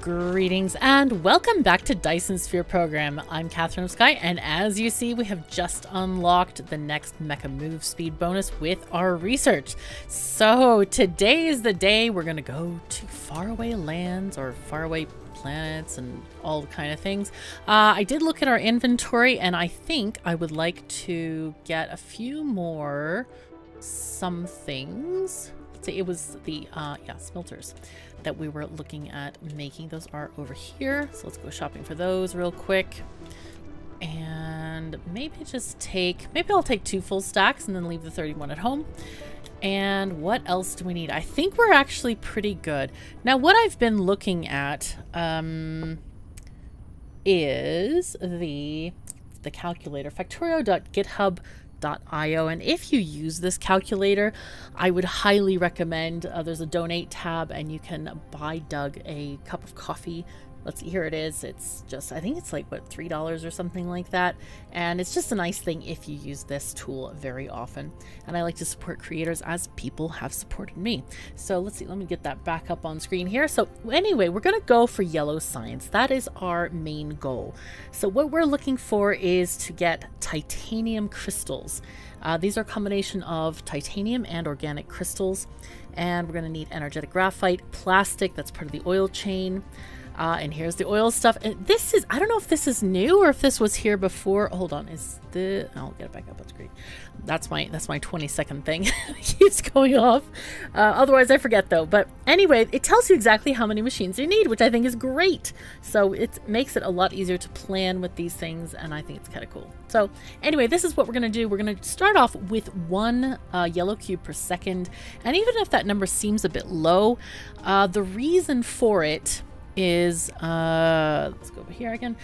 Greetings and welcome back to Dyson Sphere Program. I'm Catherine of Sky, and as you see, we have just unlocked the next mecha move speed bonus with our research. So today is the day we're gonna go to faraway lands or faraway planets and all kind of things. I did look at our inventory, and I think I would like to get a few more somethings. It was the smelters that we were looking at making. Those are over here, so let's go shopping for those real quick. And maybe I'll take two full stacks and then leave the 31 at home. And what else do we need? I think we're actually pretty good now. What I've been looking at is the calculator, factorio.github.com.io, and if you use this calculator, I would highly recommend there's a donate tab and you can buy Doug a cup of coffee. Let's see, here it is. It's just, I think it's like what, $3 or something like that, and it's just a nice thing if you use this tool very often. And I like to support creators as people have supported me. So let's see, let me get that back up on screen here. So anyway, we're gonna go for yellow science. That is our main goal. So what we're looking for is to get titanium crystals. These are a combination of titanium and organic crystals, and we're gonna need energetic graphite, plastic, that's part of the oil chain. And here's the oil stuff. And this is, I don't know if this is new or if this was here before. Hold on, I'll get it back up on screen. That's my 20-second thing. It keeps going off. Otherwise I forget though. But anyway, it tells you exactly how many machines you need, which I think is great. So it makes it a lot easier to plan with these things, and I think it's kind of cool. So anyway, this is what we're gonna do. We're gonna start off with one yellow cube per second. And even if that number seems a bit low, the reason for it is, let's go over here again.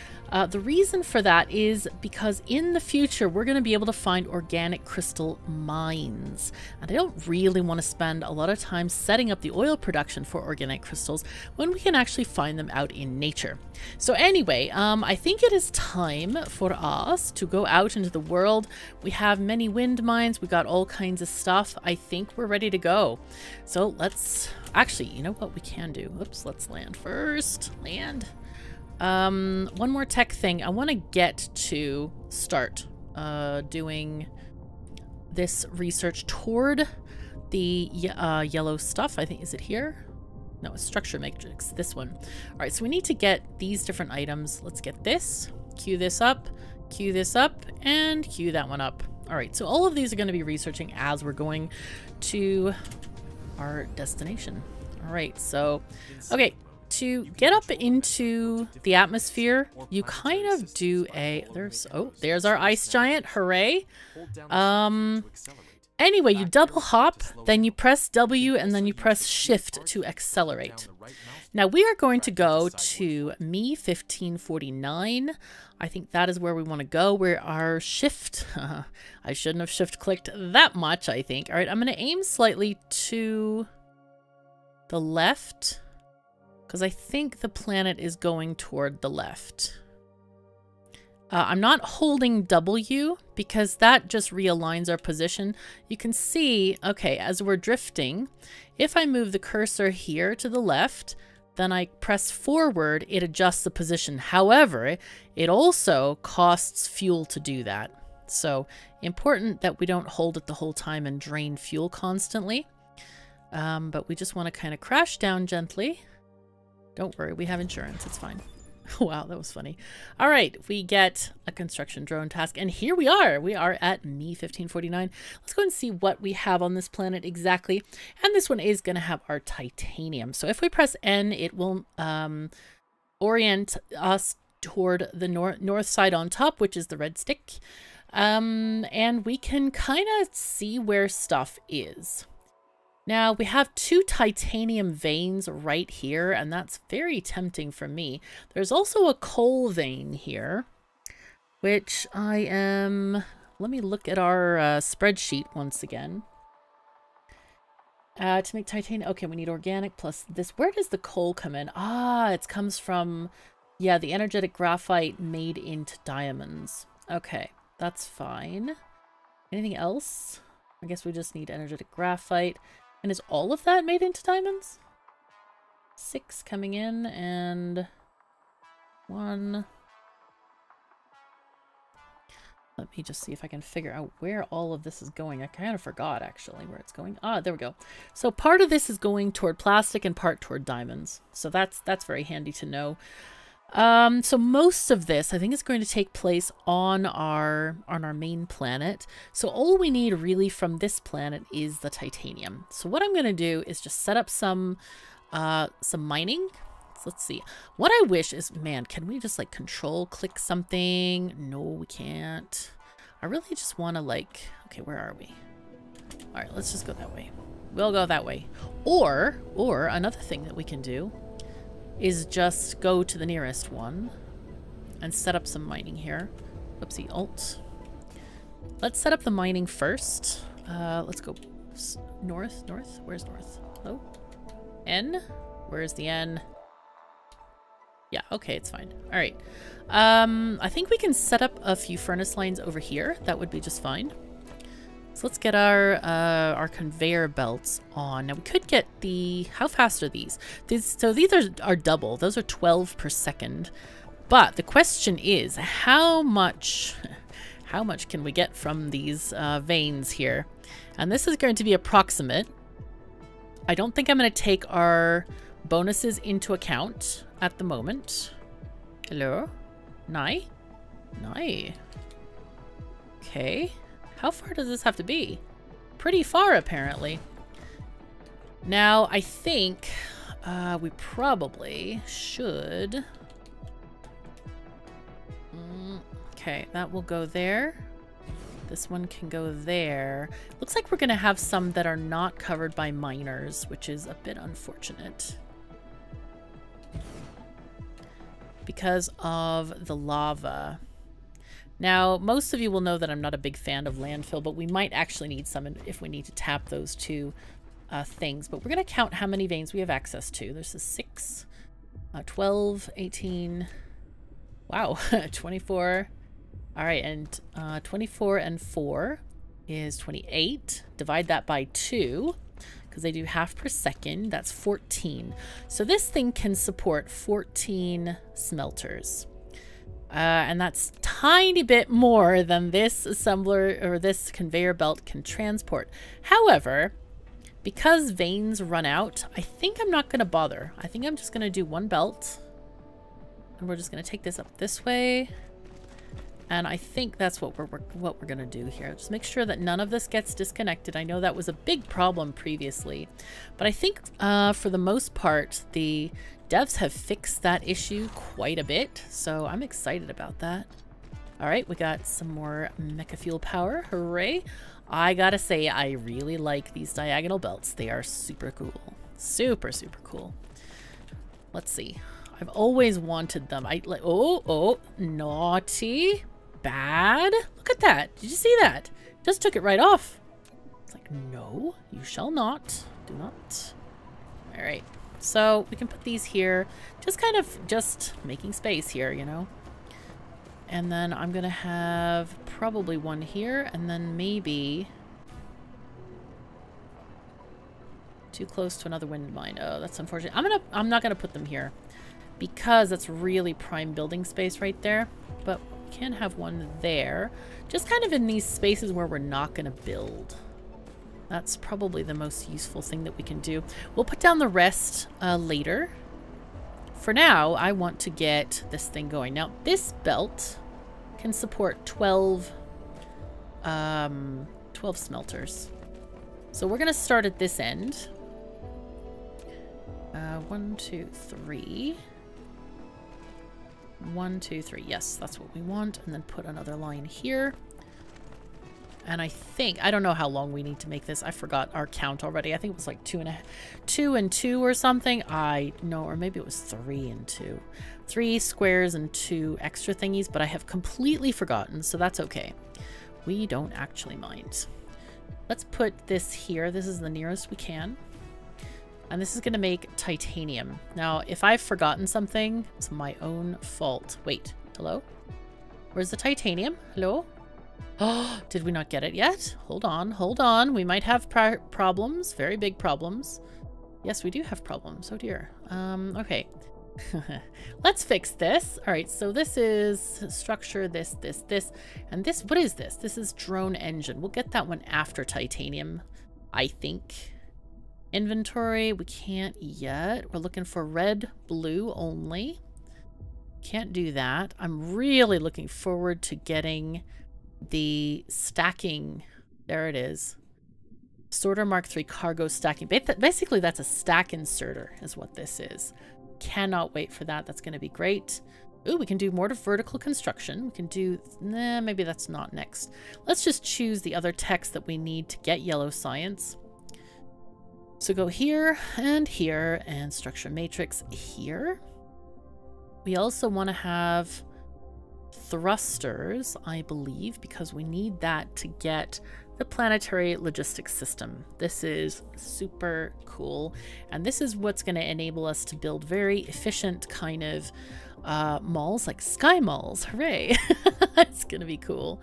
The reason for that is because in the future, we're gonna be able to find organic crystal mines. And I don't really wanna spend a lot of time setting up the oil production for organic crystals when we can actually find them out in nature. So anyway, I think it is time for us to go out into the world. We have many wind mines, we got all kinds of stuff. I think we're ready to go. So let's, actually, you know what we can do? Oops, let's land first. Land. One more tech thing. I want to get to start doing this research toward the yellow stuff. I think, is it here? No, it's structure matrix, this one. All right, so we need to get these different items. Let's get this, queue this up, and queue that one up. All right, so all of these are going to be researching as we're going to our destination. All right, so, okay. To get up into the atmosphere, you kind of do a, there's our ice giant, hooray. Anyway, you double hop, then you press W, and then you press shift to accelerate. Now we are going to go to M 1549. I think that is where we want to go, where our shift, I shouldn't have shift clicked that much, I think. All right, I'm going to aim slightly to the left, because I think the planet is going toward the left. I'm not holding W because that just realigns our position. You can see, okay, as we're drifting, if I move the cursor here to the left, then I press forward, it adjusts the position. However, it also costs fuel to do that. So important that we don't hold it the whole time and drain fuel constantly. But we just want to kind of crash down gently. Don't worry, we have insurance, it's fine. Wow, that was funny. All right, we get a construction drone task, and here we are. We are at M 1549. Let's go and see what we have on this planet exactly. And this one is gonna have our titanium. So if we press N, it will orient us toward the north side on top, which is the red stick. And we can kind of see where stuff is. Now we have two titanium veins right here, and that's very tempting for me. There's also a coal vein here, which I am, let me look at our spreadsheet once again. To make titanium, okay, we need organic plus this. Where does the coal come in? Ah, it comes from, yeah, the energetic graphite made into diamonds. Okay, that's fine. Anything else? I guess we just need energetic graphite. And is all of that made into diamonds? 6 coming in, and 1. Let me just see if I can figure out where all of this is going. I kind of forgot, actually, where it's going. Ah, there we go. So part of this is going toward plastic and part toward diamonds. So that's very handy to know. So most of this, I think, is going to take place on our main planet. So all we need really from this planet is the titanium. So what I'm going to do is just set up some mining. So let's see. What I wish is, man, can we just like control click something? No, we can't. I really just want to like, okay, where are we? All right, let's just go that way. We'll go that way. Or another thing that we can do is just go to the nearest one and set up some mining here. Oopsie, alt. Let's set up the mining first. Let's go north, north. Where's north? Oh, N? Where's the N? Yeah, okay, it's fine. All right. I think we can set up a few furnace lines over here. That would be just fine. So let's get our conveyor belts on. Now we could get the, how fast are these? So these are double. Those are 12 per second. But the question is, how much can we get from these veins here? And this is going to be approximate. I don't think I'm going to take our bonuses into account at the moment. Hello? Nye? Nye. Okay. How far does this have to be? Pretty far, apparently. Now, I think we probably should... okay, that will go there. This one can go there. Looks like we're going to have some that are not covered by miners, which is a bit unfortunate. Because of the lava. Now, most of you will know that I'm not a big fan of landfill, but we might actually need some if we need to tap those two things. But we're going to count how many veins we have access to. This is 6, 12, 18, wow, 24. All right, and 24 and 4 is 28. Divide that by 2, because they do half per second. That's 14. So this thing can support 14 smelters. And that's a tiny bit more than this assembler or this conveyor belt can transport. However, because veins run out, I think I'm not going to bother. I think I'm just going to do one belt. And we're just going to take this up this way. And I think that's what we're going to do here. Just make sure that none of this gets disconnected. I know that was a big problem previously. But I think for the most part, the devs have fixed that issue quite a bit, so I'm excited about that. All right, we got some more mecha fuel power. Hooray! I gotta say, I really like these diagonal belts. They are super cool. Super, super cool. Let's see. I've always wanted them. I like. Oh, oh, naughty. Bad. Look at that. Did you see that? Just took it right off. It's like, no, you shall not. Do not. All right. So we can put these here, just kind of just making space here, you know. And then I'm going to have probably one here and then maybe too close to another wind mine. Oh, that's unfortunate. I'm not going to put them here because that's really prime building space right there. But we can have one there, just kind of in these spaces where we're not going to build. That's probably the most useful thing that we can do. We'll put down the rest later. For now, I want to get this thing going. Now, this belt can support 12 smelters. So we're going to start at this end. 1, 2, 3. 1, 2, 3. Yes, that's what we want. And then put another line here. And I think, I don't know how long we need to make this. I forgot our count already. I think it was like 2 and 2 or something. Or maybe it was 3 and 2. 3 squares and 2 extra thingies, but I have completely forgotten, so that's okay. We don't actually mind. Let's put this here. This is the nearest we can. And this is going to make titanium. Now, if I've forgotten something, it's my own fault. Wait, hello? Where's the titanium? Hello? Oh, did we not get it yet? Hold on, hold on. We might have problems, very big problems. Yes, we do have problems. Oh dear. Okay. Let's fix this. All right, so this is structure, this, and this. What is this? This is drone engine. We'll get that one after titanium, I think. Inventory, we can't yet. We're looking for red, blue only. Can't do that. I'm really looking forward to getting the stacking. There it is. Sorter Mark III cargo stacking. Basically, that's a stack inserter is what this is. Cannot wait for that. That's going to be great. Ooh, we can do more to vertical construction. We can do... Nah, maybe that's not next. Let's just choose the other text that we need to get yellow science. So go here and structure matrix here. We also want to have thrusters, I believe, because we need that to get the planetary logistics system. This is super cool. And this is what's going to enable us to build very efficient kind of malls, like sky malls. Hooray. It's going to be cool.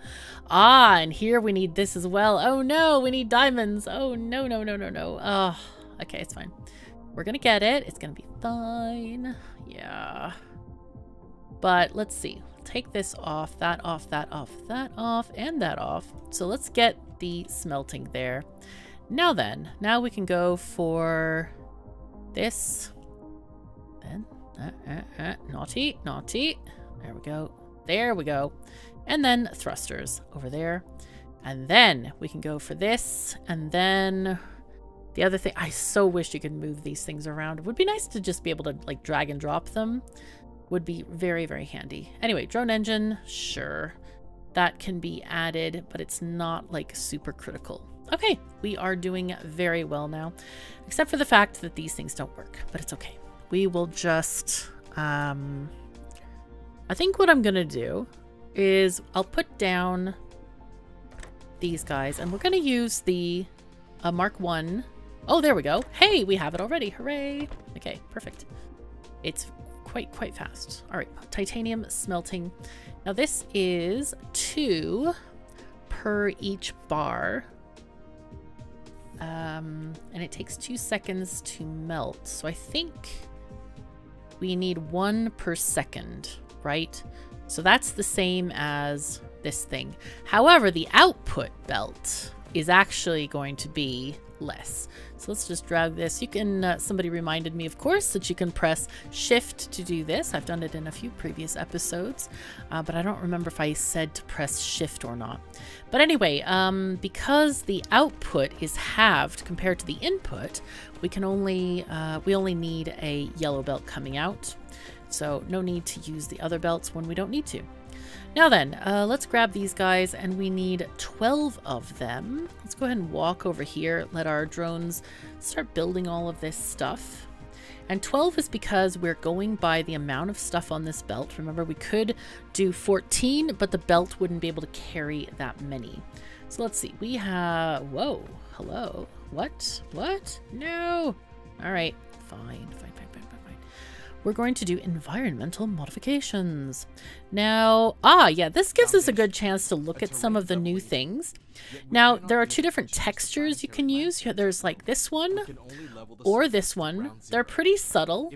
Ah, and here we need this as well. Oh no, we need diamonds. Oh no, no, no, no, no. Oh, okay, it's fine. We're going to get it. It's going to be fine. Yeah. But let's see. Take this off, that off, that off, that off, and that off. So let's get the smelting there. Now then, now we can go for this. Then, naughty, naughty. There we go. There we go. And then thrusters over there. And then we can go for this. And then the other thing, I so wish you could move these things around. It would be nice to just be able to like drag and drop them. Would be very, very handy. Anyway, drone engine, sure. That can be added, but it's not like super critical. Okay, we are doing very well now, except for the fact that these things don't work, but it's okay. We will just, I think what I'm gonna do is I'll put down these guys and we're gonna use the Mark 1. Oh, there we go. Hey, we have it already, hooray. Okay, perfect. It's quite fast. All right, titanium smelting. Now this is 2 per each bar. And it takes 2 seconds to melt. So I think we need 1 per second, right? So that's the same as this thing. However, the output belt is actually going to be less. So let's just drag this. You can, somebody reminded me, of course, that you can press shift to do this. I've done it in a few previous episodes, but I don't remember if I said to press shift or not. But anyway, because the output is halved compared to the input, we can only, we only need a yellow belt coming out. So no need to use the other belts when we don't need to. Now then, let's grab these guys, and we need 12 of them. Let's go ahead and walk over here, let our drones start building all of this stuff. And 12 is because we're going by the amount of stuff on this belt. Remember, we could do 14, but the belt wouldn't be able to carry that many. So let's see, we have, whoa, hello, what, no. All right, fine. We're going to do environmental modifications. Now, yeah, this gives us a good chance to look at some of the new things. Now, there are 2 different textures you can use. There's like this one or this one. They're pretty subtle.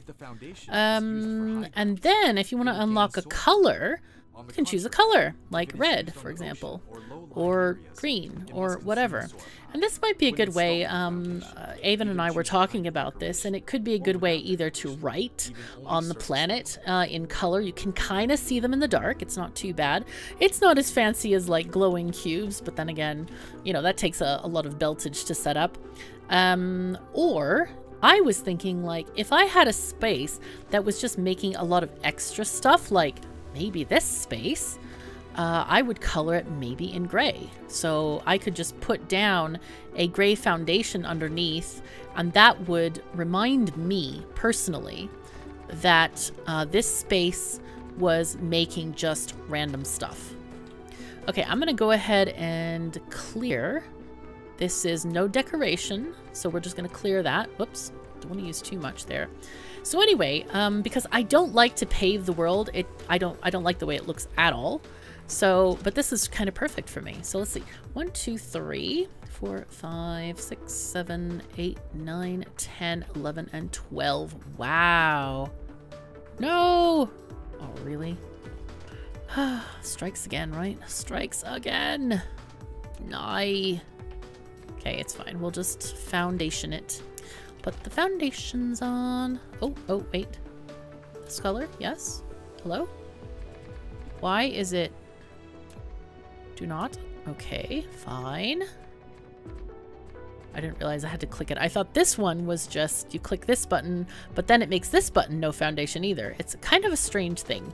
And then if you want to unlock a color, you can choose a color, like red, for example, or green, or whatever. And this might be a good way, Aven and I were talking about this, and it could be a good way either to write on the planet in color. You can kind of see them in the dark. It's not too bad. It's not as fancy as like glowing cubes, but then again, you know, that takes a lot of beltage to set up. Or I was thinking, like, if I had a space that was just making a lot of extra stuff, like maybe this space, I would color it maybe in gray. So I could just put down a gray foundation underneath, and that would remind me personally that this space was making just random stuff. Okay, I'm gonna go ahead and clear. This is no decoration, so we're just gonna clear that. Whoops, don't wanna use too much there. So anyway, because I don't like to pave the world, I don't like the way it looks at all. So, but this is kind of perfect for me. So let's see, 1, 2, 3, 4, 5, 6, 7, 8, 9, 10, 11, and 12. Wow. No! Oh, really? Strikes again, right? Strikes again! Nye. Okay, it's fine. We'll just foundation it. Put the foundations on. Oh, wait. This color? Yes? Hello? Why is it... Do not? Okay, fine. I didn't realize I had to click it. I thought this one was just, you click this button, but then it makes this button no foundation either. It's kind of a strange thing.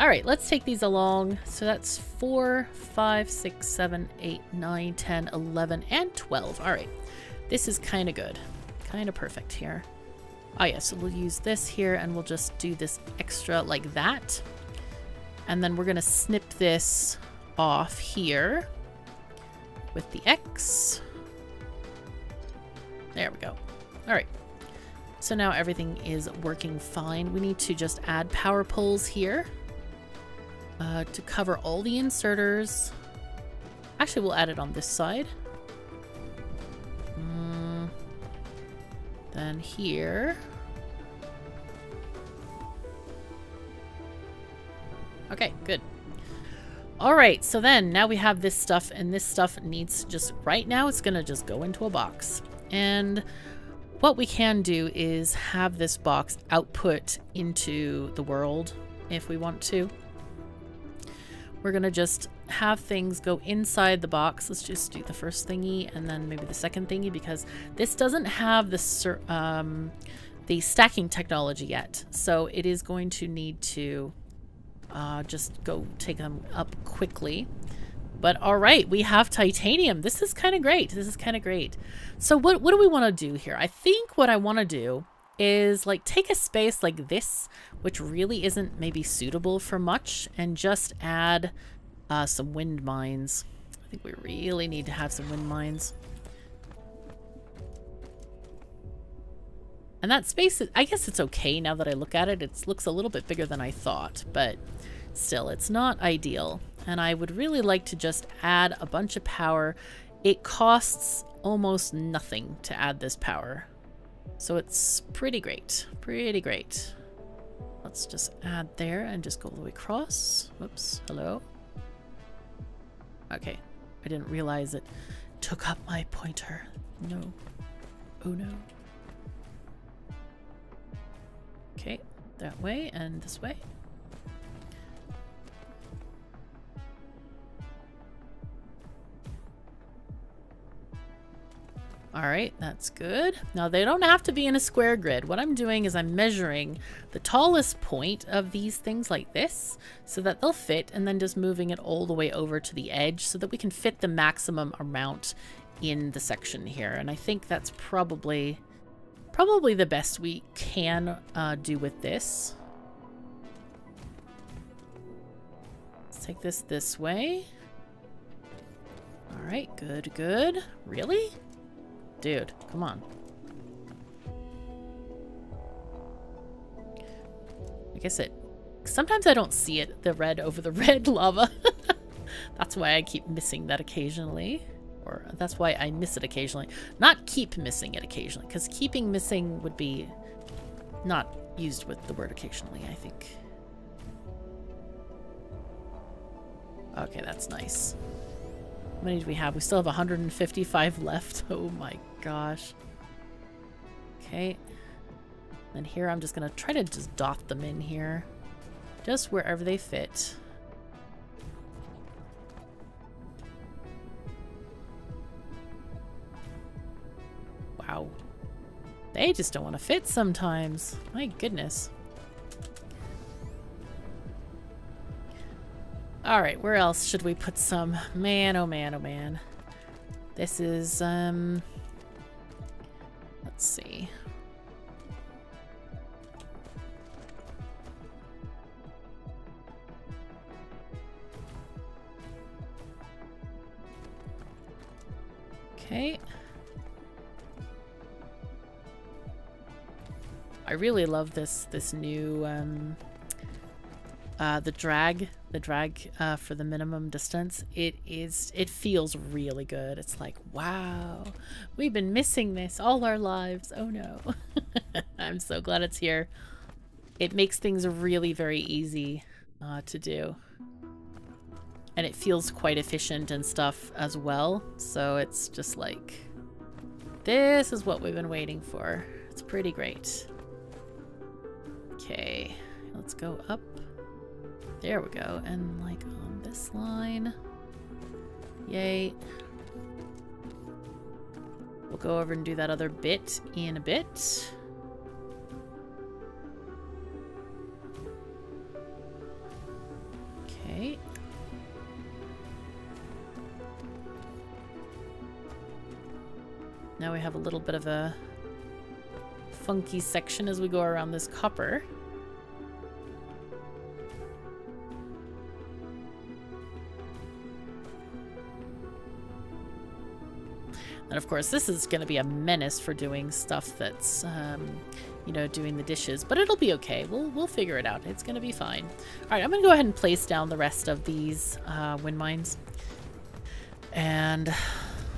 All right, let's take these along. So that's 4, 5, 6, 7, 8, 9, 10, 11, and 12. All right, this is kind of good. Kind of perfect here. Oh yeah, so we'll use this here and we'll just do this extra like that. And then we're gonna snip this off here with the X. There we go. All right. So now everything is working fine. We need to just add power poles here to cover all the inserters. Actually, we'll add it on this side. Then here. Okay, good. All right, so then now we have this stuff, and this stuff needs just, right now it's gonna just go into a box. And what we can do is have this box output into the world if we want to. We're gonna just have things go inside the box. Let's just do the first thingy and then maybe the second thingy, because this doesn't have the stacking technology yet. So it is going to need to just go take them up quickly. But all right, we have titanium. This is kind of great. This is kind of great. So what do we want to do here? I think what I want to do is like take a space like this, which really isn't maybe suitable for much, and just add some wind mines. I think we really need to have some wind mines. And that space, is, I guess it's okay now that I look at it. It looks a little bit bigger than I thought, but still, it's not ideal. And I would really like to just add a bunch of power. It costs almost nothing to add this power. So it's pretty great, pretty great. Let's just add there and just go all the way across. Whoops, hello. Okay, I didn't realize it took up my pointer. No, oh no. Okay, that way and this way. All right, that's good. Now they don't have to be in a square grid. What I'm doing is I'm measuring the tallest point of these things like this so that they'll fit, and then just moving it all the way over to the edge so that we can fit the maximum amount in the section here. And I think that's probably the best we can do with this. Let's take this way. All right, good, good. Really? Dude, come on. I guess it... Sometimes I don't see it, the red over the red lava. That's why I keep missing that occasionally. Or that's why I miss it occasionally. Not keep missing it occasionally, because keeping missing would be not used with the word occasionally, I think. Okay, that's nice. How many do we have? We still have 155 left. Oh my gosh. Okay. And here I'm just gonna try to just dot them in here. Just wherever they fit. Wow. They just don't want to fit sometimes. My goodness. All right, where else should we put some? Man, oh man, oh man. This is, let's see. Okay. I really love this new the drag for the minimum distance, it feels really good. It's like, wow, we've been missing this all our lives. Oh no. I'm so glad it's here. It makes things really very easy to do, and it feels quite efficient and stuff as well. So it's just like, this is what we've been waiting for. It's pretty great. Okay, let's go up. There we go, and like on this line. Yay. We'll go over and do that other bit in a bit. Okay. Now we have a little bit of a funky section as we go around this copper. And of course, this is going to be a menace for doing stuff that's, you know, doing the dishes. But it'll be okay. We'll figure it out. It's going to be fine. All right, I'm going to go ahead and place down the rest of these wind mines. And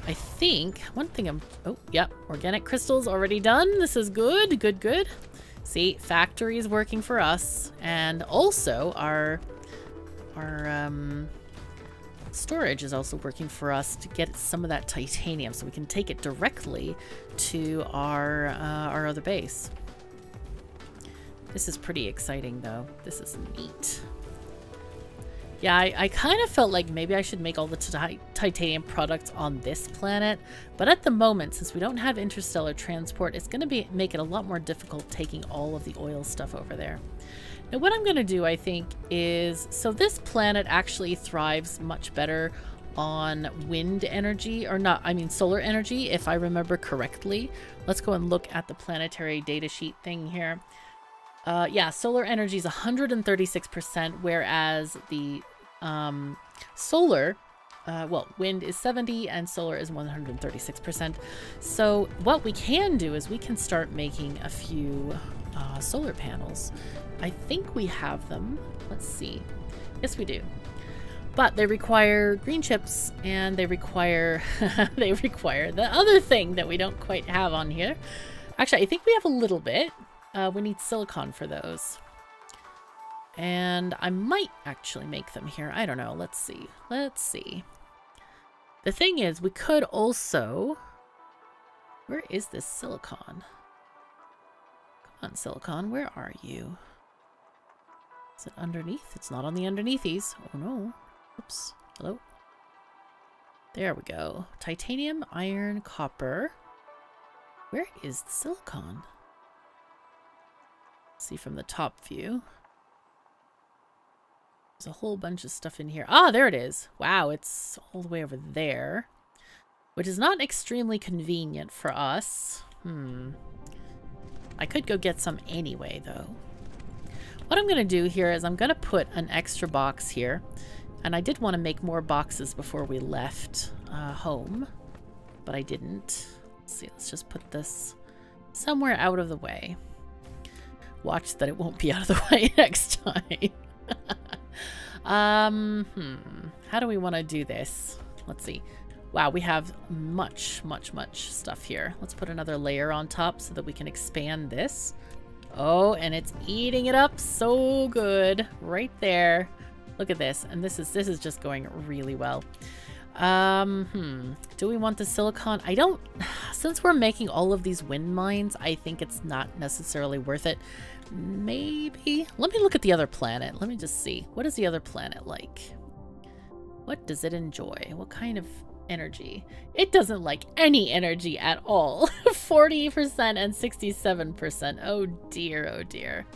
I think one thing I'm... Oh, yep. Organic crystals already done. This is good. Good, good. See, factory is working for us. And also our storage is also working for us to get some of that titanium, so we can take it directly to our other base. This is pretty exciting, though. This is neat. Yeah, I kind of felt like maybe I should make all the titanium products on this planet, but at the moment, since we don't have interstellar transport, it's going to be make it a lot more difficult taking all of the oil stuff over there. Now what I'm going to do, I think, is... So this planet actually thrives much better on wind energy, or not, I mean solar energy, if I remember correctly. Let's go and look at the planetary data sheet thing here. Yeah, solar energy is 136%, whereas the solar... well, wind is 70% and solar is 136%. So what we can do is we can start making a few solar panels. I think we have them. Let's see. Yes, we do. But they require green chips, and they require the other thing that we don't quite have on here. Actually, I think we have a little bit. We need silicon for those. And I might actually make them here. I don't know. Let's see. Let's see. The thing is, we could also... Where is this silicon? Come on, silicon. Where are you? Is it underneath? It's not on the underneathies. Oh, no. Oops. Hello? There we go. Titanium, iron, copper. Where is the silicon? Let's see from the top view. There's a whole bunch of stuff in here. Ah, there it is. Wow, it's all the way over there, which is not extremely convenient for us. Hmm. I could go get some anyway, though. What I'm going to do here is I'm going to put an extra box here. And I did want to make more boxes before we left home, but I didn't. Let's see, let's just put this somewhere out of the way. Watch that it won't be out of the way next time. How do we want to do this? Let's see. Wow, we have much stuff here. Let's put another layer on top so that we can expand this. Oh, and it's eating it up so good right there. Look at this. And this is just going really well. Do we want the silicon? I don't, since we're making all of these wind mines, I think it's not necessarily worth it. Maybe. Let me look at the other planet. Let me just see. What is the other planet like? What does it enjoy? What kind of energy? It doesn't like any energy at all. 40% and 67%. Oh dear, oh dear.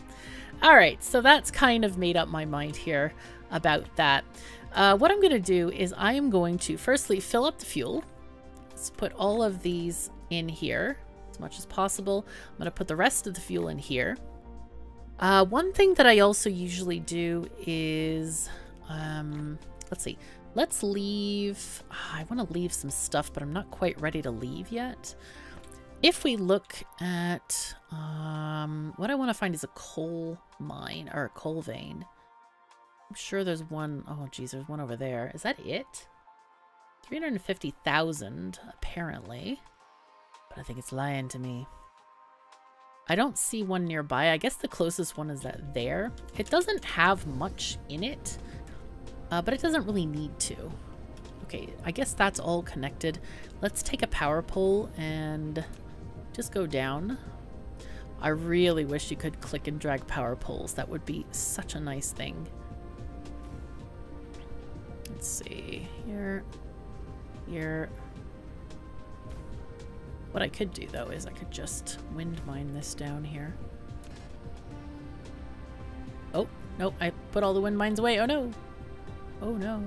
All right, so that's kind of made up my mind here about that. What I'm going to do is I am going to firstly fill up the fuel. Let's put all of these in here as much as possible. I'm going to put the rest of the fuel in here. One thing that I also usually do is, let's see, let's leave, I want to leave some stuff, but I'm not quite ready to leave yet. If we look at, what I want to find is a coal mine or a coal vein. I'm sure there's one. Oh, geez, there's one over there. Is that it? 350,000, apparently. But I think it's lying to me. I don't see one nearby. I guess the closest one is that there. It doesn't have much in it, but it doesn't really need to. Okay, I guess that's all connected. Let's take a power pole and just go down. I really wish you could click and drag power poles. That would be such a nice thing. Let's see here, here. What I could do though is I could just wind mine this down here. Oh, no, I put all the wind mines away. Oh no. Oh no.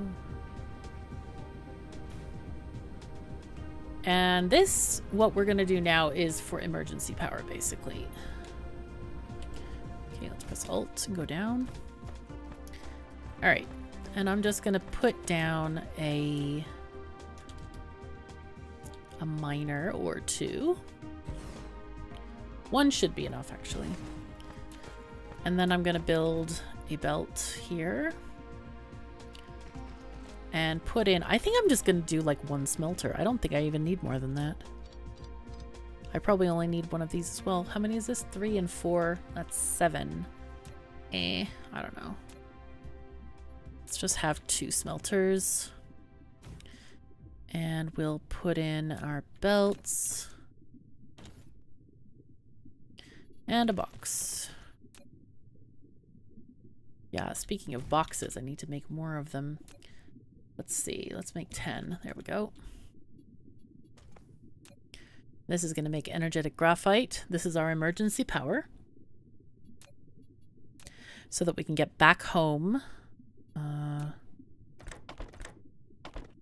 And this, what we're gonna do now is for emergency power, basically. Okay, let's press Alt and go down. All right, and I'm just gonna put down a miner or two. One should be enough, actually. And then I'm gonna build a belt here. And put in, I think I'm just gonna do like one smelter. I don't think I even need more than that. I probably only need one of these as well. How many is this? 3 and 4, that's 7. I don't know. Let's just have 2 smelters. And we'll put in our belts. And a box. Yeah, speaking of boxes, I need to make more of them. Let's see, let's make 10. There we go. This is going to make energetic graphite. This is our emergency power. So that we can get back home.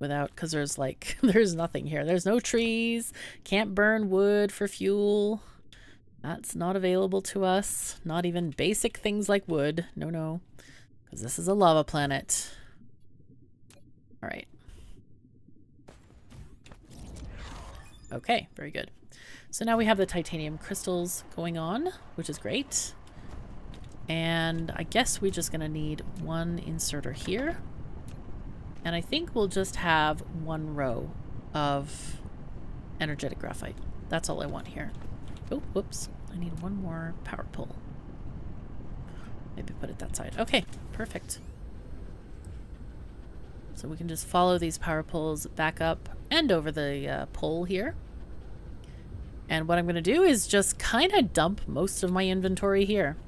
Without, because there's like, there's nothing here. There's no trees. Can't burn wood for fuel. That's not available to us. Not even basic things like wood. No, no. Because this is a lava planet. All right. Okay, very good. So now we have the titanium crystals going on, which is great. And I guess we're just gonna need one inserter here. And I think we'll just have one row of energetic graphite. That's all I want here. Oh, whoops. I need one more power pole. Maybe put it that side. Okay, perfect. So we can just follow these power poles back up and over the pole here. And what I'm going to do is just kind of dump most of my inventory here.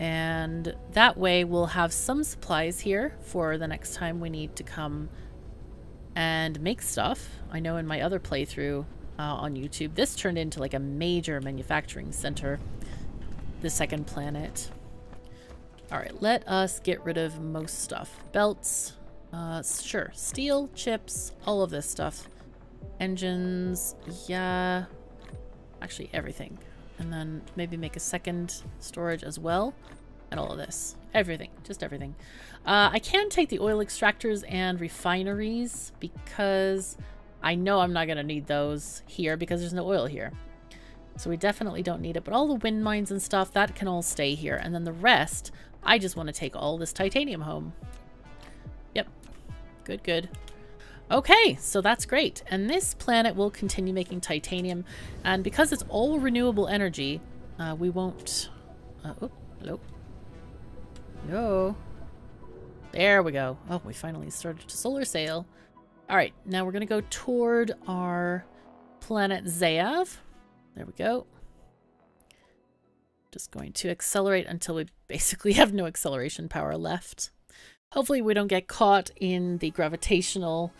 And that way we'll have some supplies here for the next time we need to come and make stuff. I know in my other playthrough on YouTube, this turned into like a major manufacturing center, the second planet. All right, let us get rid of most stuff. Belts. Sure. Steel, chips, all of this stuff. Engines, yeah. Actually, everything. And then maybe make a second storage as well. And all of this. Everything. Just everything. I can take the oil extractors and refineries because I know I'm not going to need those here because there's no oil here. So we definitely don't need it. But all the wind mines and stuff, that can all stay here. And then the rest, I just want to take all this titanium home. Good, good. Okay, so that's great. And this planet will continue making titanium. And because it's all renewable energy, we won't... oh, hello. No. There we go. Oh, we finally started a solar sail. All right, now we're going to go toward our planet Zeav. There we go. Just going to accelerate until we basically have no acceleration power left. Hopefully we don't get caught in the gravitational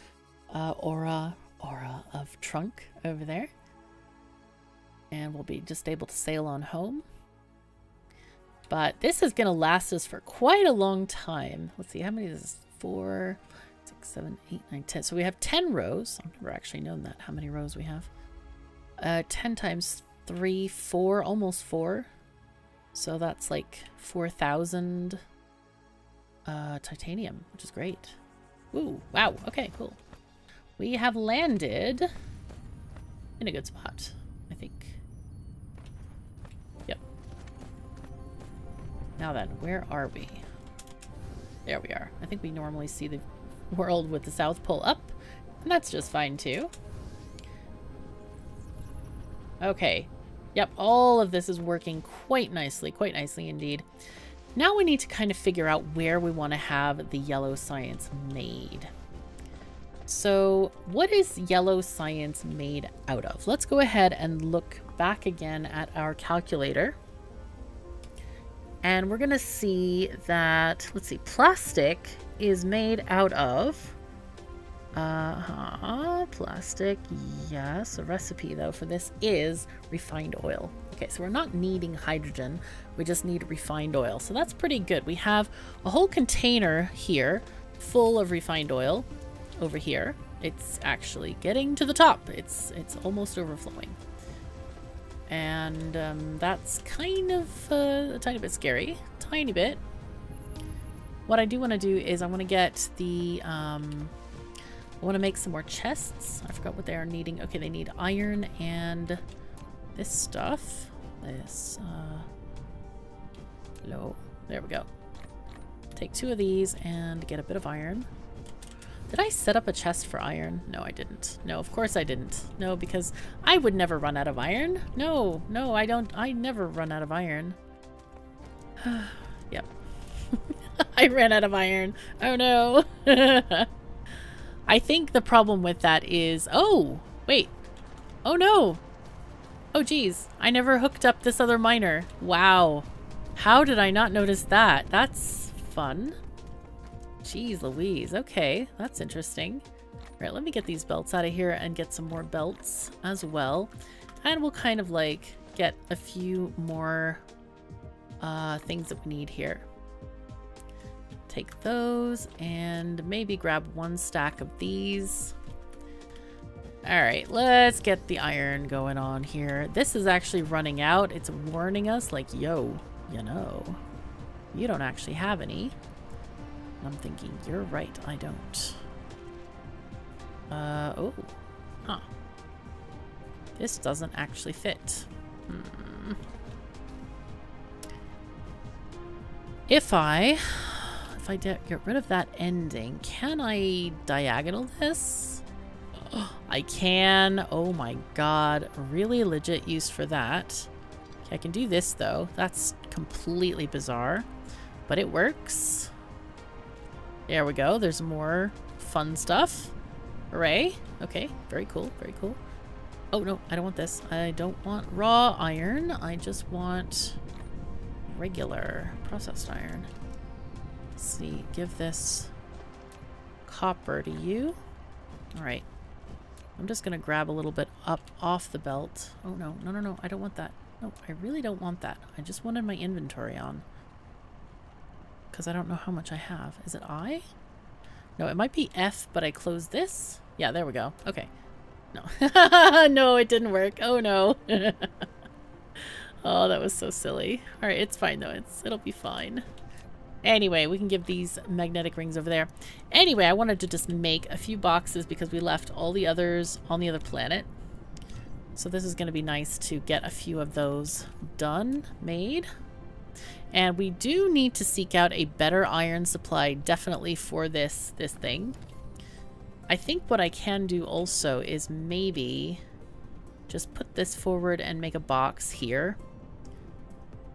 aura of trunk over there. And we'll be just able to sail on home. But this is going to last us for quite a long time. Let's see, how many is this? 4, 6, 7, 8, 9, 10. So we have 10 rows. I've never actually known that, how many rows we have. 10 times 3, 4, almost 4. So that's like 4,000... titanium, which is great. Ooh, wow, okay, cool. We have landed in a good spot, I think. Yep. Now then, where are we? There we are. I think we normally see the world with the South Pole up, and that's just fine too. Okay. Yep, all of this is working quite nicely indeed. Now we need to kind of figure out where we want to have the yellow science made. So what is yellow science made out of? Let's go ahead and look back again at our calculator. And we're going to see that, let's see, plastic is made out of, plastic, yes, a recipe though for this is refined oil. Okay, so we're not needing hydrogen, we just need refined oil. So that's pretty good. We have a whole container here full of refined oil over here. It's actually getting to the top. It's almost overflowing. And that's kind of a tiny bit scary, tiny bit. What I do want to do is I want to get the, I want to make some more chests. I forgot what they are needing. Okay, they need iron and this stuff. This, hello, there we go. Take two of these and get a bit of iron. Did I set up a chest for iron? No, I didn't. No, of course I didn't. No, because I would never run out of iron. No, no, I don't. I never run out of iron. Yep. I ran out of iron. Oh no. I think the problem with that is... Oh, wait. Oh no. Oh geez. I never hooked up this other miner. Wow. How did I not notice that? That's fun. Jeez Louise. Okay, that's interesting. Right, let me get these belts out of here and get some more belts as well. And we'll kind of like get a few more things that we need here. Take those and maybe grab one stack of these. All right, let's get the iron going on here. This is actually running out. It's warning us like, yo, you know, you don't actually have any. I'm thinking, you're right, I don't. Oh. Huh. This doesn't actually fit. Hmm. If I get rid of that ending, can I diagonal this? Oh, I can. Oh my god. Really legit use for that. Okay, I can do this though. That's completely bizarre. But it works. There we go. There's more fun stuff. Hooray. Okay. Very cool. Very cool. Oh, no. I don't want this. I don't want raw iron. I just want regular processed iron. Let's see. Give this copper to you. All right. I'm just going to grab a little bit up off the belt. Oh, no. No, no, no. I don't want that. No, I really don't want that. I just wanted my inventory on. Because I don't know how much I have. Is it I? No, it might be F, but I closed this. Yeah, there we go. Okay. No. No, it didn't work. Oh, no. Oh, that was so silly. All right, it's fine, though. It'll be fine. Anyway, we can give these magnetic rings over there. Anyway, I wanted to just make a few boxes because we left all the others on the other planet. So this is going to be nice to get a few of those done, made. And we do need to seek out a better iron supply, definitely for this thing. I think what I can do also is maybe just put this forward and make a box here.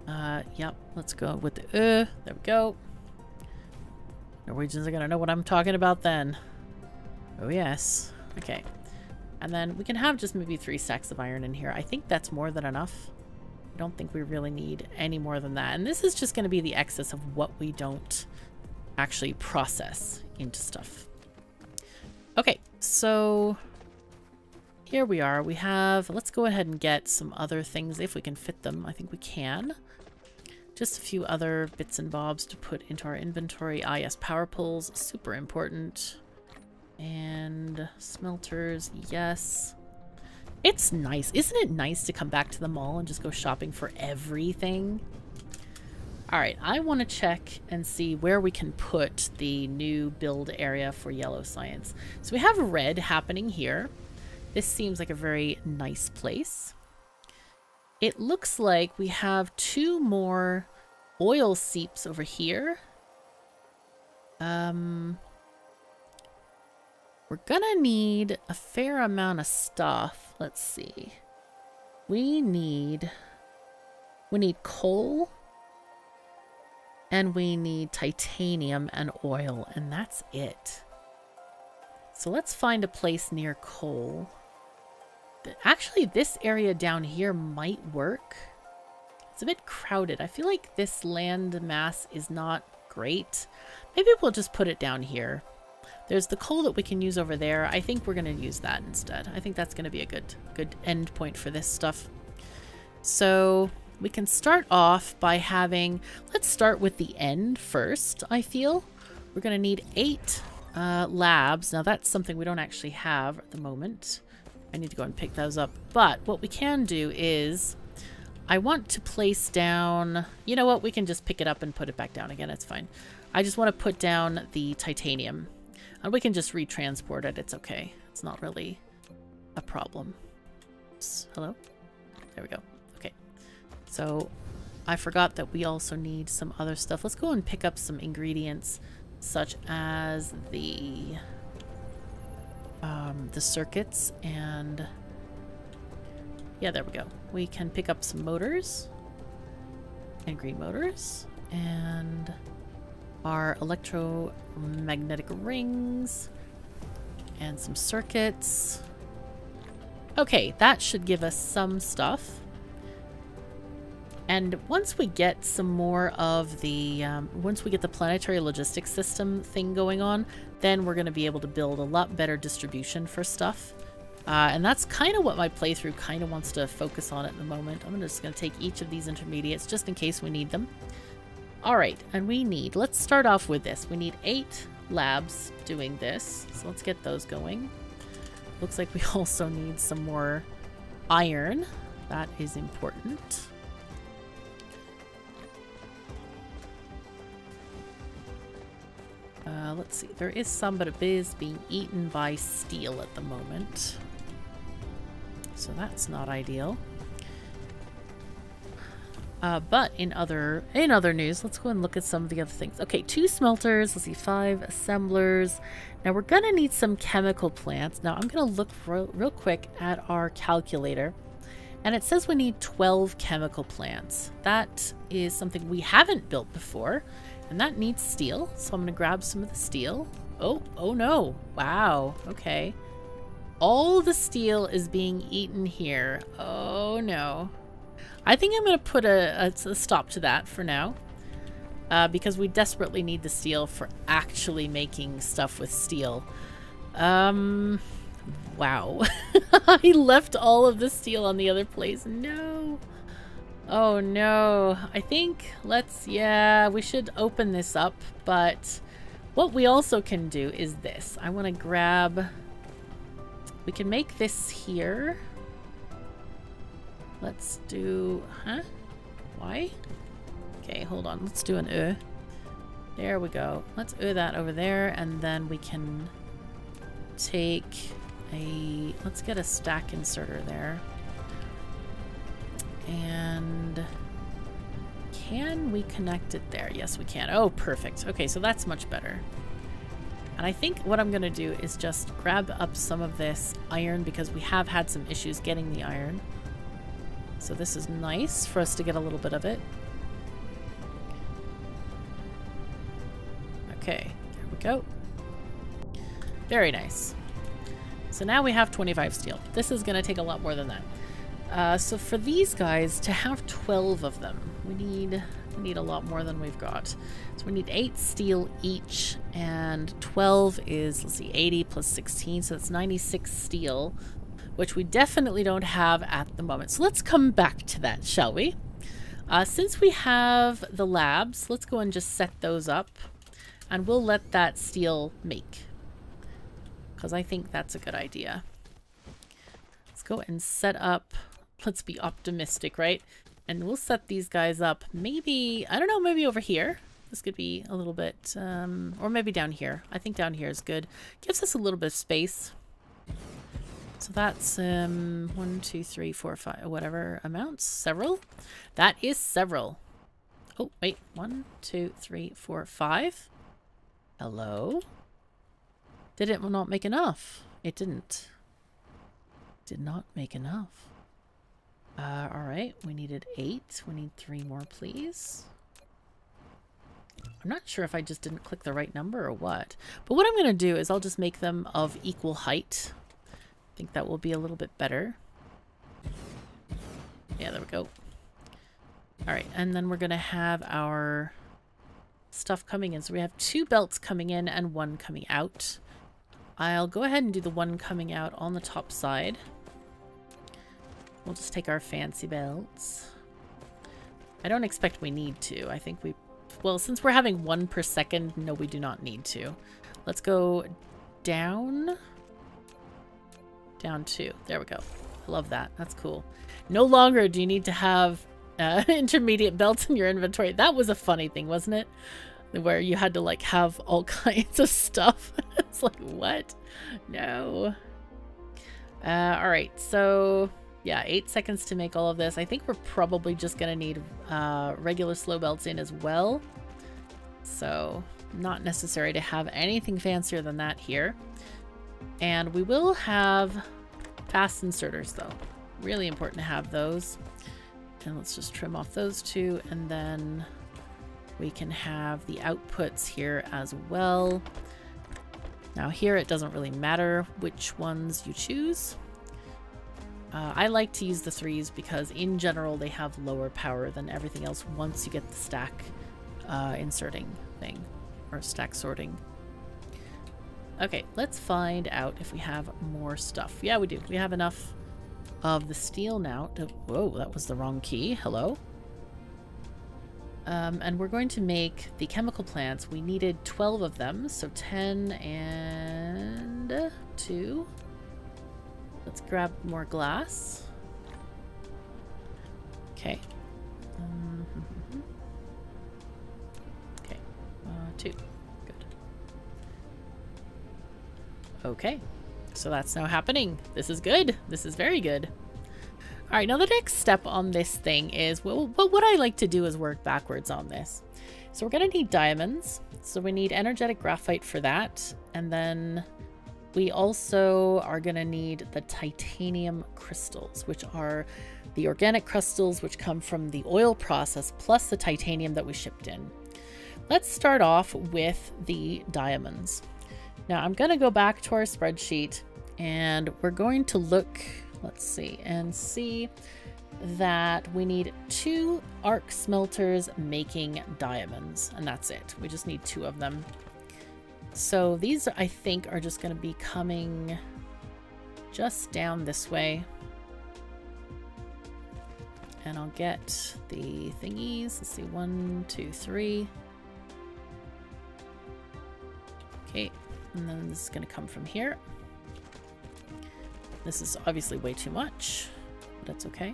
Yep, let's go with the there we go. Norwegians are gonna know what I'm talking about then. Oh yes. Okay. And then we can have just maybe 3 stacks of iron in here. I think that's more than enough. I don't think we really need any more than that. And this is just going to be the excess of what we don't actually process into stuff. Okay, so here we are. We have, let's go ahead and get some other things if we can fit them. I think we can. Just a few other bits and bobs to put into our inventory. Ah, yes, power poles, super important. And smelters, yes. It's nice. Isn't it nice to come back to the mall and just go shopping for everything? Alright, I want to check and see where we can put the new build area for yellow science. So we have red happening here. This seems like a very nice place. It looks like we have 2 more oil seeps over here. We're gonna need a fair amount of stuff. Let's see. We need coal, and we need titanium and oil, and that's it. So let's find a place near coal. Actually, this area down here might work. It's a bit crowded. I feel like this land mass is not great. Maybe we'll just put it down here. There's the coal that we can use over there. I think we're going to use that instead. I think that's going to be a good end point for this stuff. So we can start off by having... Let's start with the end first, I feel. We're going to need 8 labs. Now, that's something we don't actually have at the moment. I need to go and pick those up. But what we can do is... I want to place down... You know what? We can just pick it up and put it back down again. It's fine. I just want to put down the titanium. And we can just retransport it. It's okay. It's not really a problem. Oops. Hello? There we go. Okay. So I forgot that we also need some other stuff. Let's go and pick up some ingredients such as the circuits and... Yeah, there we go. We can pick up some motors and green motors and our electromagnetic rings and some circuits. Okay, that should give us some stuff. And once we get some more of the, once we get the planetary logistics system thing going on, then we're going to be able to build a lot better distribution for stuff. And that's kind of what my playthrough kind of wants to focus on at the moment. I'm just going to take each of these intermediates just in case we need them. All right, and we need... Let's start off with this. We need 8 labs doing this, so let's get those going. Looks like we also need some more iron. That is important. Let's see. There is some, but it is being eaten by steel at the moment. So that's not ideal. But in other news, let's go and look at some of the other things. Okay, 2 smelters. Let's see, 5 assemblers. Now we're going to need some chemical plants. Now I'm going to look real quick at our calculator. And it says we need 12 chemical plants. That is something we haven't built before. And that needs steel. So I'm going to grab some of the steel. Oh no. Wow. Okay. All the steel is being eaten here. Oh no. I think I'm going to put a stop to that for now. Because we desperately need the steel for actually making stuff with steel. Wow. I left all of the steel on the other place. No. Oh no. I think we should open this up. But what we also can do is this. I want to grab... We can make this here. Let's do... Huh? Why? Okay, hold on. Let's do an There we go. Let's that over there, and then we can take a... Let's get a stack inserter there. And... Can we connect it there? Yes, we can. Oh, perfect. Okay, so that's much better. And I think what I'm going to do is just grab up some of this iron, because we have had some issues getting the iron. So this is nice for us to get a little bit of it. Okay, there we go. Very nice. So now we have 25 steel. This is going to take a lot more than that. So for these guys to have 12 of them, we need a lot more than we've got. So we need 8 steel each, and 12 is, let's see, 80 plus 16, so that's 96 steel, which we definitely don't have at the moment. So let's come back to that, shall we? Since we have the labs, let's go and just set those up, and we'll let that steel make, because I think that's a good idea. Let's go and set up, let's be optimistic, right? And we'll set these guys up maybe, I don't know, maybe over here. This could be a little bit, or maybe down here. I think down here is good. Gives us a little bit of space. So that's 1, 2, 3, 4, 5, whatever amounts. Several. That is several. Oh, wait. 1, 2, 3, 4, 5. Hello? Did it not make enough? It didn't. Did not make enough. Alright, we needed 8. We need 3 more, please. I'm not sure if I just didn't click the right number or what. But what I'm going to do is I'll just make them of equal height. I think that will be a little bit better. Yeah, there we go. Alright, and then we're going to have our stuff coming in. So we have 2 belts coming in and 1 coming out. I'll go ahead and do the 1 coming out on the top side. We'll just take our fancy belts. I don't expect we need to. I think we... Well, since we're having 1 per second, no, we do not need to. Let's go down. Down 2. There we go. I love that. That's cool. No longer do you need to have intermediate belts in your inventory. That was a funny thing, wasn't it? Where you had to, like, have all kinds of stuff. It's like, what? No. Alright, so... Yeah, 8 seconds to make all of this. I think we're probably just going to need regular slow belts in as well. So not necessary to have anything fancier than that here. And we will have fast inserters though. Really important to have those. And let's just trim off those 2. And then we can have the outputs here as well. Now here it doesn't really matter which ones you choose. I like to use the 3s because in general they have lower power than everything else once you get the stack inserting thing, or stack sorting. Okay, let's find out if we have more stuff. Yeah, we do. We have enough of the steel now to... Whoa, that was the wrong key. Hello. And we're going to make the chemical plants. We needed 12 of them, so 10 and 2... Let's grab more glass. Okay. Okay. 2. Good. Okay. So that's now happening. This is good. This is very good. All right. Now the next step on this thing is, well, what I like to do is work backwards on this. So we're going to need diamonds. So we need energetic graphite for that. And then... We also are going to need the titanium crystals, which are the organic crystals which come from the oil process, plus the titanium that we shipped in. Let's start off with the diamonds. Now I'm going to go back to our spreadsheet and we're going to look, let's see, and see that we need 2 arc smelters making diamonds, and that's it. We just need 2 of them. So these, I think, are just going to be coming just down this way. And I'll get the thingies. Let's see. 1, 2, 3. Okay. And then this is going to come from here. This is obviously way too much, but that's okay.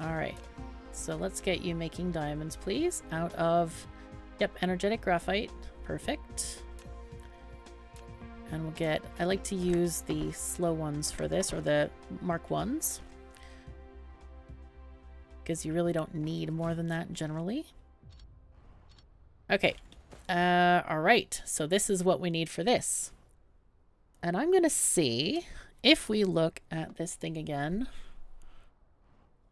All right. So let's get you making diamonds, please, out of, yep, energetic graphite. Perfect. And we'll get, I like to use the slow ones for this, or the mark ones, because you really don't need more than that generally. Okay. All right. So this is what we need for this. And I'm going to see if we look at this thing again.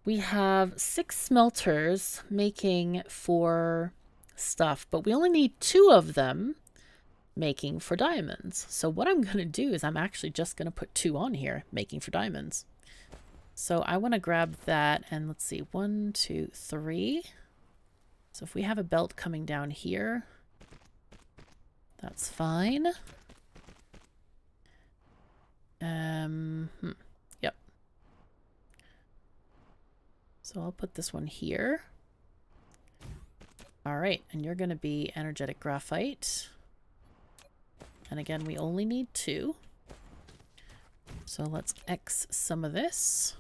We have 6 smelters making for stuff, but we only need 2 of them making for diamonds. So what I'm going to do is I'm actually just going to put 2 on here, making for diamonds. So I want to grab that and let's see, 1, 2, 3. So if we have a belt coming down here, that's fine. So I'll put this one here. All right, and you're going to be energetic graphite. And again, we only need 2. So let's X some of this.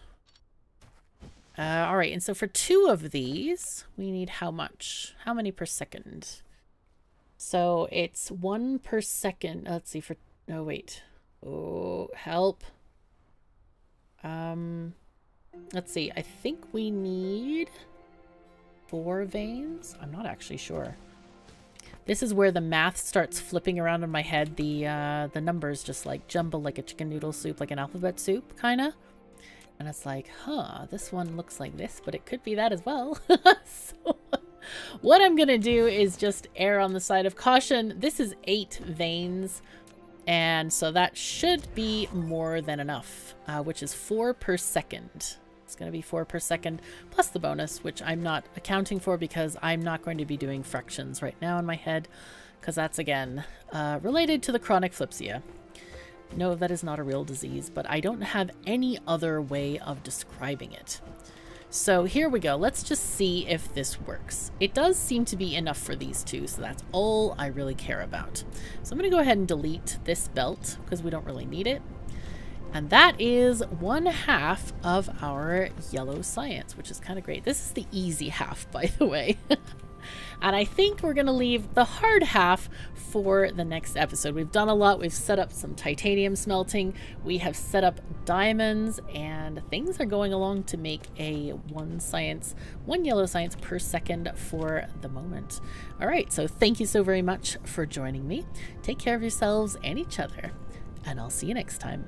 All right, and so for 2 of these, we need how much? How many per second? So it's 1 per second. Let's see for... No, wait. Oh, help. Let's see, I think we need 4 veins? I'm not actually sure. This is where the math starts flipping around in my head. The numbers just like jumble like a chicken noodle soup, like an alphabet soup, kind of. And it's like, huh, this one looks like this, but it could be that as well. So what I'm going to do is just err on the side of caution. This is 8 veins. And so that should be more than enough, which is 4 per second. It's going to be 4 per second plus the bonus, which I'm not accounting for because I'm not going to be doing fractions right now in my head, because that's, again, related to the chronic flipsia. No, that is not a real disease, but I don't have any other way of describing it. So here we go. Let's just see if this works. It does seem to be enough for these two, so that's all I really care about. So I'm going to go ahead and delete this belt because we don't really need it. And that is 1/2 of our yellow science, which is kind of great. This is the easy half, by the way. And I think we're going to leave the hard half for the next episode. We've done a lot. We've set up some titanium smelting. We have set up diamonds, and things are going along to make a 1 yellow science per second for the moment. All right. So thank you so very much for joining me. Take care of yourselves and each other, and I'll see you next time.